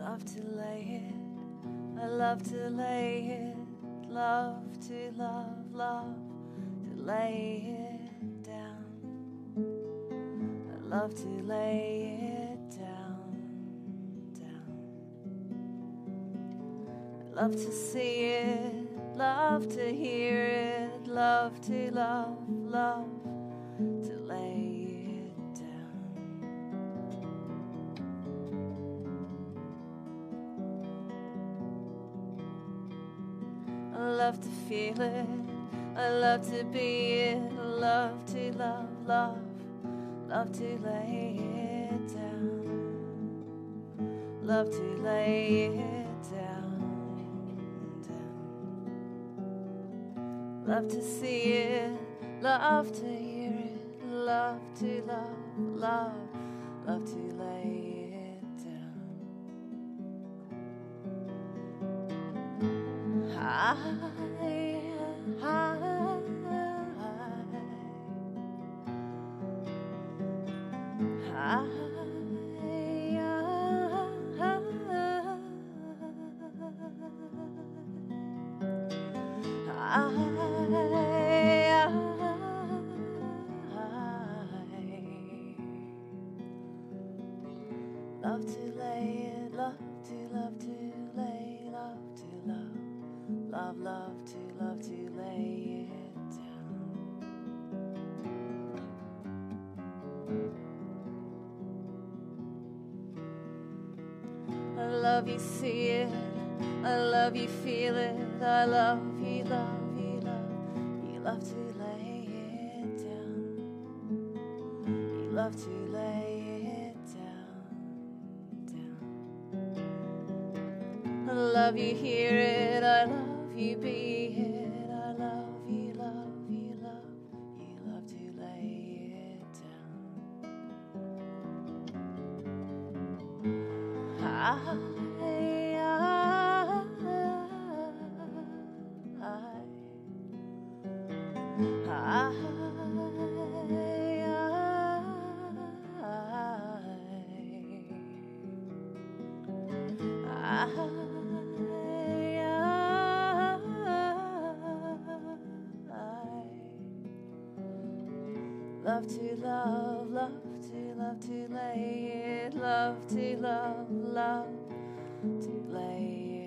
Love to lay it, I love to lay it, love to love, love to lay it down. I love to lay it down, down. I love to see it, love to hear it, love to love, love to lay it. I love to feel it, I love to be it, love to love, love, love to lay it down, love to lay it down, down. Love to see it, love to hear it, love to love, love, love to lay it. Love to lay it, love to love to lay, love to love. Love, love to lay it down. I love you, see it. I love you, feel it. I love you, love you, love. You love to lay it down. You love to lay it down, down. I love you, hear it. I love you be it, I love you, love you, love you, love to lay it down. Love to love, love to love to lay it, love to love, love to lay it.